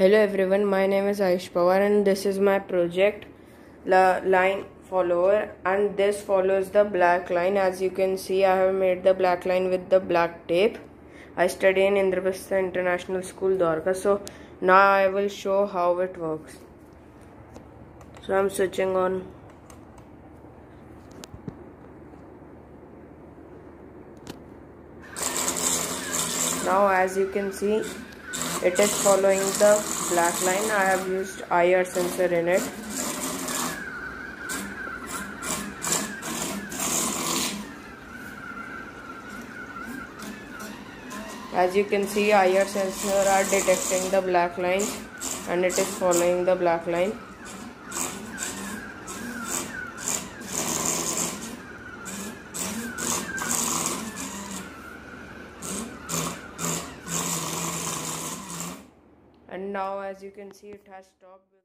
Hello everyone, my name is Aish Pawar and this is my project line follower, and this follows the black line. As you can see, I have made the black line with the black tape. I study in Indraprastha International School, Dwarka. So now I will show how it works. So I'm switching on. Now as you can see, it is following the black line. I have used IR sensor in it. As you can see, IR sensor are detecting the black line and it is following the black line. And now as you can see, it has stopped.